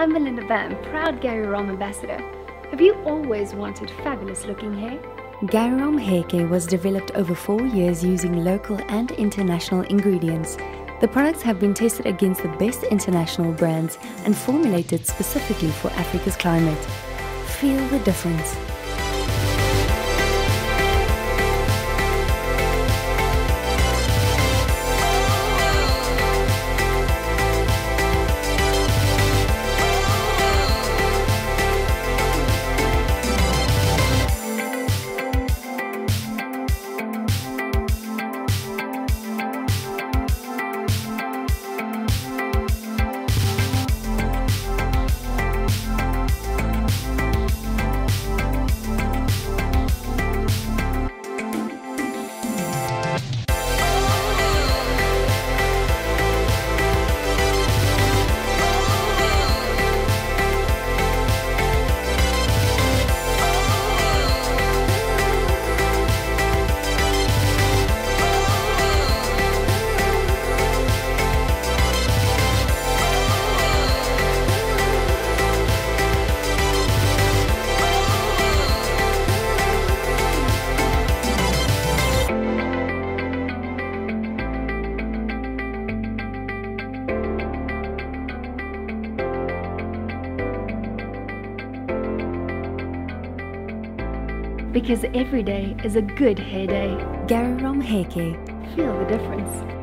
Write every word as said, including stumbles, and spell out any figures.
I'm Melinda Bam, proud Gary Rom ambassador. Have you always wanted fabulous looking hair? Gary Rom Haircare was developed over four years using local and international ingredients. The products have been tested against the best international brands and formulated specifically for Africa's climate. Feel the difference. Because every day is a good hair day. Gary Rom Haircare. Feel the difference.